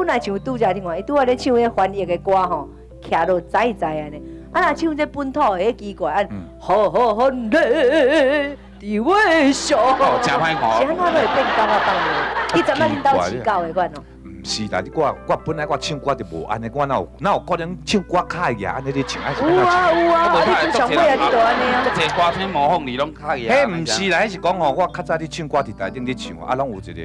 本来像拄则另外，伊拄仔咧唱迄翻译的歌吼，徛落知知安尼。啊，若唱这本土的奇怪，啊，好好好嘞，地位上。哦，真歹我。是安怎落变高啊放的？你怎么领导起教的款哦？ 是啦，你我本来我唱歌就无安尼，我哪有可能唱歌卡个安尼咧唱？有啊有啊，你唱唱歌也是安尼啊。一歌星模仿你拢卡个。嘿，唔是啦，迄是讲吼，我较早咧唱歌伫台顶咧唱，啊，拢有一个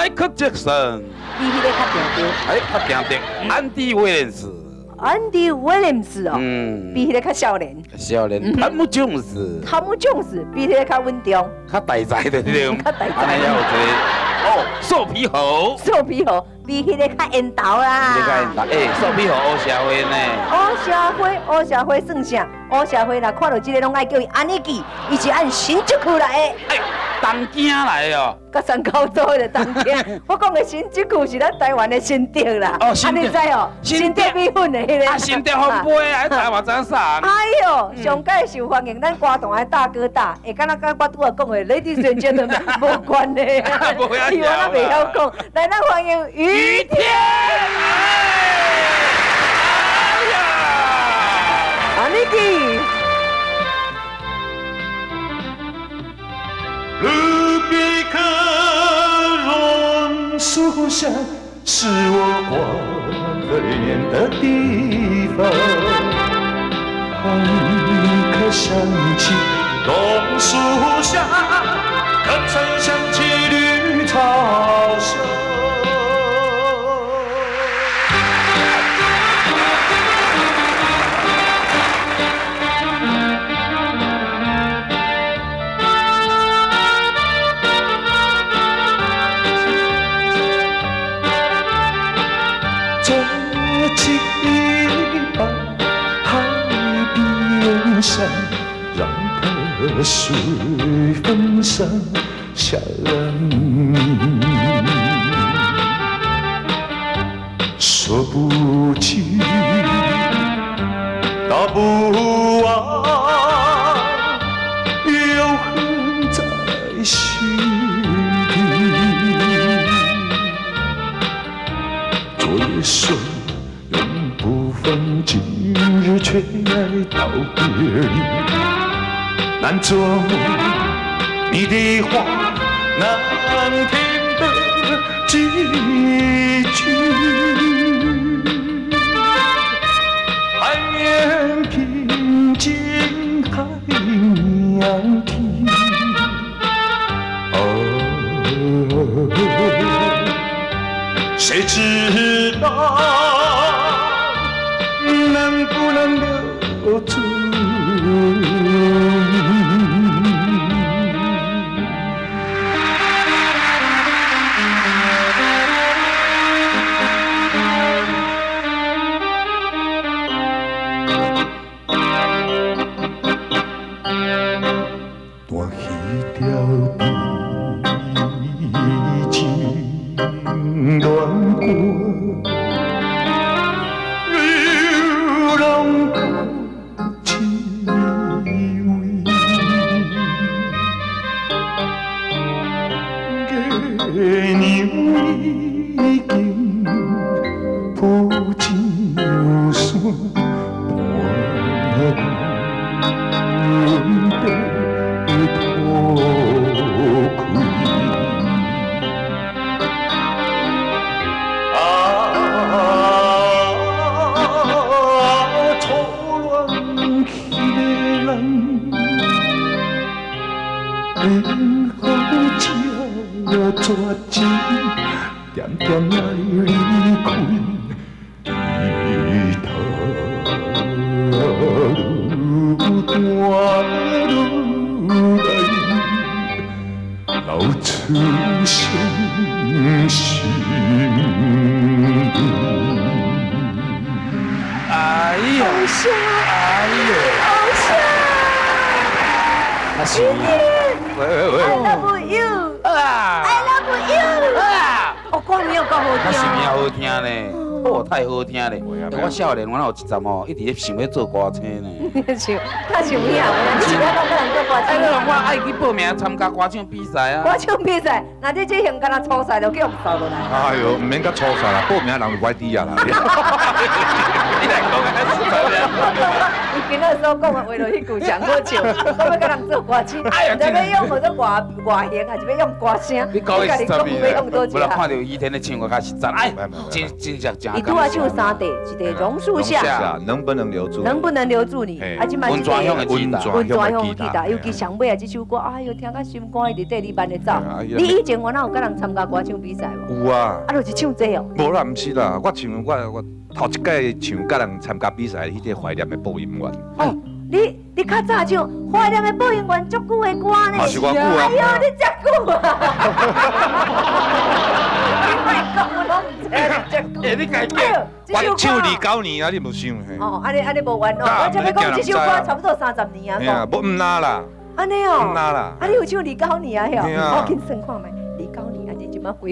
Michael Jackson。比迄个较强点。哎，较强点。Andy Williams。Andy Williams 哦。嗯。比迄个较少年。少年。Tom Jones。Tom Jones 比迄个较稳重。较大只的对唔？较大只。哎呀，我。 哦，瘦皮猴，瘦皮猴比迄个较缘投啦。哎，瘦皮猴黑社会呢？黑社会，黑社会算啥？黑社会啦，看到这个拢爱叫伊安尼记，伊是按新竹区来的。哎，东京来哦。甲上高州的东京，我讲的新竹区是咱台湾的新竹啦。哦，新竹。安尼知哦，新竹米粉的迄个。啊，新竹烘焙啊，台湾怎啥？哎呦，上届受欢迎咱歌坛的大哥大，会敢若甲我拄仔讲的 Ladies and Gentlemen 无关的。 我未晓讲，来，咱欢迎于天！哎呀，阿尼基。卢比克榕树下是我光和脸的地方，风可想起榕树下，可曾想起？ 草声，坐起吧，海边上，让河水分享下来。 说不清，道不完，有恨在心底。昨夜说永不放，今日却来道别离。难做你的话，难听的几句。 平静海洋听，哦，谁知道能不能留住你？哎呀！偶像！哎呀！偶像！今天 ，I love you， I love you， 我讲了够好听。是名好听呢，哦，太好听了。我少年，我那有一阵哦，一直咧想要做歌星呢。是，他是有影，你是要做歌星？哎，我爱去报名参加歌唱比赛啊。歌唱比赛，那你这现敢那初赛就叫不收落来。哎呦，唔免甲初赛啦，报名人就歪低啊啦。 你来讲啊！你今仔所讲的话，就迄句上好笑。我要甲人做歌星，唔知要用何种外形，还是要用歌声？你讲的是啥物啊？我来看到以前的唱歌较实在，哎，真正。你拄啊唱三地，一地榕树下，能不能留住？能不能留住你？啊，即卖即个温泉乡的吉他，尤其上尾啊这首歌，哎呦，听到心肝一直在你慢的走。你以前我哪有甲人参加歌唱比赛无？有啊。啊，就是唱这哦。无啦，唔是啦，我唱我。 头一届唱甲人参加比赛，迄个怀念的播音员。哦，你较早唱怀念的播音员，足久的歌呢？嘛是我久啊！哎呦，你足久啊！你莫讲，我拢唔知足久。哎，你家讲，我唱2019年啊，你无想嘿？哦，安尼无完哦，我才要讲这首歌差不多30年啊。哎呀，无唔拉啦。安尼哦。唔拉啦。啊，你有唱2019年啊？嘿哦，我去算看卖。 我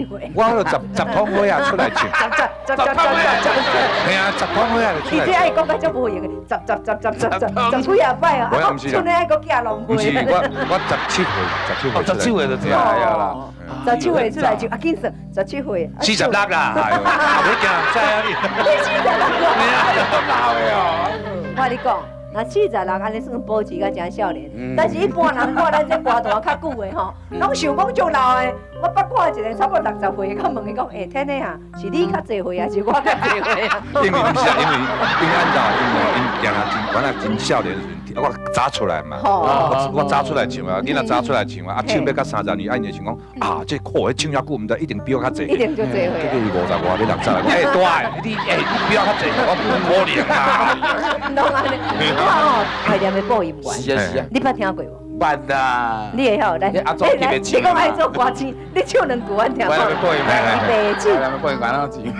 10趟花啊出来唱，系啊，10趟花啊出来。你这爱讲个足无用个，十几啊摆哦，啊，像你爱讲假浪费。唔是，我17岁，17岁就出来啦。17岁出来就啊，其实17岁。46啦，后尾惊人知啊你。你46个。你啊，老的哦。我你讲。 那46安尼算保持个真少年，但是一般人看咱这歌坛较久的吼，拢想讲足老的。我捌看一个差不多60岁，佮问伊讲，哎，天哪啊，是你较侪岁啊，是我较侪岁啊？因为按照因人啊真，原来真少年的时阵，我早出来嘛，我早出来唱啊，囡仔早出来唱啊，啊唱要到30年，按就想讲啊，这苦的唱遐久，唔知一定比我较侪，一定就侪岁。这就是50外，你60，哎，大，你比我较侪，我无能啊。唔通安尼。 哦，怀念的播音员，是啊是啊，你捌听过无？捌啦。你会晓来？来，你讲爱做歌星，你唱两句我听过。怀念的播音员，白痴。怀念的播音员哪有钱？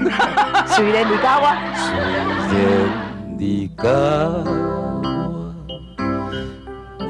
虽然你教我，虽然你教我，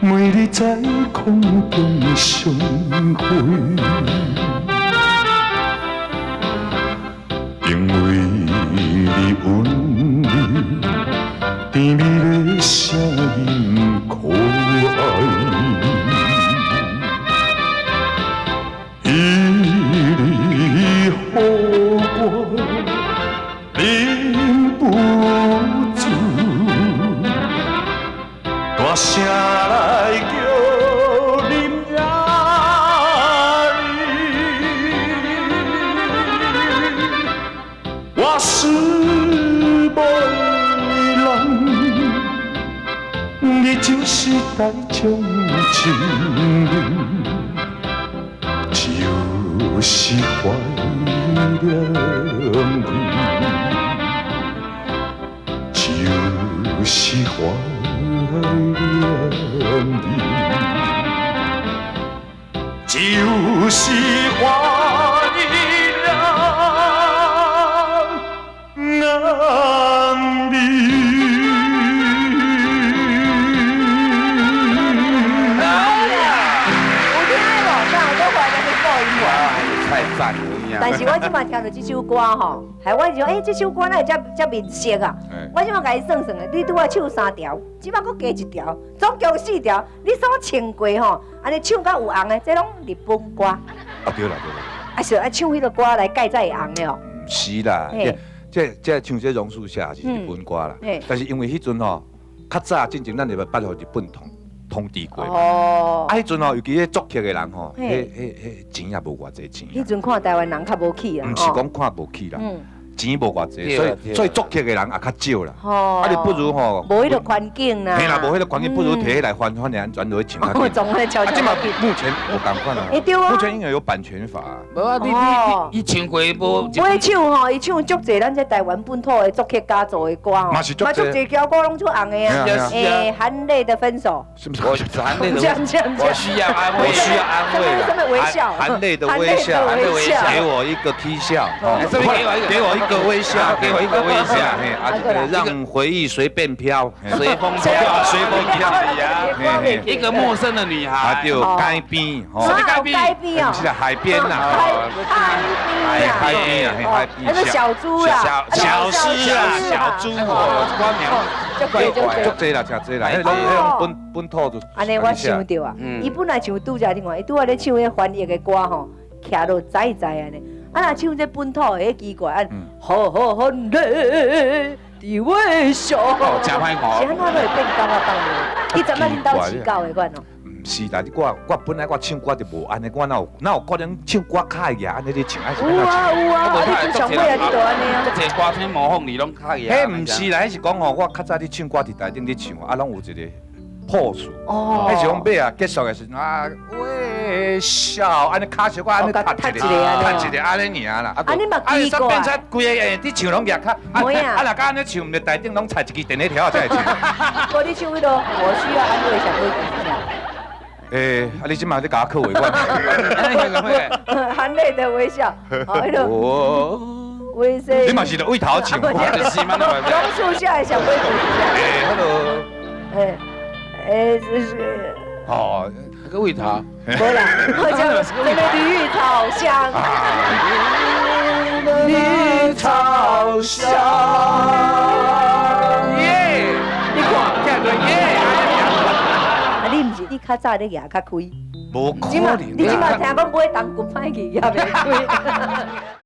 每日在空中相会，因为你温柔，甜蜜的声音可爱。一日好我忍不住，大声。 就是大众情人，就是怀念你，就是怀念你，就是怀念你。 但是我即马听到这首歌吼，害我想，哎，这首歌哪会遮面熟啊？我即马甲伊算算咧，你拄啊唱3条，即马佫加1条，总共4条。你所唱过吼，安尼唱到有红的，这拢日本歌。啊对啦对啦。啊是啊，唱迄个歌来介才会红的哦。唔是啦，这唱这榕树下是日本歌啦，但是因为迄阵吼，较早进前咱就捌互日本同。统治过嘛。哦。啊，迄阵哦，尤其咧作曲的人吼，迄钱也无偌济钱。迄阵看台湾人较无起啊。唔是讲看无起啦，钱无偌济，所以作曲的人也较少啦。哦。啊，你不如吼。无迄个环境啦。嘿啦，无迄个环境，不如摕来翻翻咧，安全落去唱较。哦，总咧悄悄。啊，即嘛目前无共款啊。哎对啊。目前因为有版权法。无啊，你唱过无？我唱吼，伊唱足侪咱这台湾本土的作曲家做的歌吼。嘛是足侪歌拢出红的啊。哎，含泪的分手。是不是？我需要安慰，需要安慰。什么微笑？含泪的微笑，含泪的微笑，给我一个微笑。给我一个微笑，给我一个微笑，嘿，啊，让回忆随便飘，随风飘，随风飘呀，嘿，一个陌生的女孩，啊，就街边，哦，街边哦，是啦，海边呐，海边啊，海边，那是小猪啦，小狮啊，小猪哦，这款鸟，足济啦，吃济啦，迄种本土就，安尼我想到啊，伊本来像拄只另外，伊拄仔咧唱迄翻译的歌吼，徛到仔仔安尼。啊！若唱这本土的，迄奇怪，啊，含泪的微笑，真歹看。是安怎会变到我当的？你怎么领导起教的款哦？唔是啦，我本来我唱歌就无安尼，我哪有可能唱歌卡个安尼咧唱？有啊，你从上尾啊，你就安尼啊。这歌片模仿你拢卡个。嘿，唔是啦，迄是讲吼，我较早咧唱歌伫台顶咧唱，啊，拢有一个 pose。哦。迄是讲尾啊，结束的时阵啊，笑，安尼卡小我安尼卡一个安尼尔啦，啊，你煞变出规个诶，你唱拢夹卡，啊，若敢安尼唱，毋着台顶拢插一支电话条才会唱。无你唱迄啰，我需要安慰小妹。诶，啊，你即卖在甲我考围观。含泪的微笑，好迄啰。微笑。你嘛是着为头唱，就是嘛。榕树下的小妹。诶，迄啰。就是。哦。 各位他，不啦，我叫那个绿草香，绿草香，耶！你看，这个耶！啊，你唔是你较早咧牙较开，无可能。你即马听讲买当骨牌去也袂开。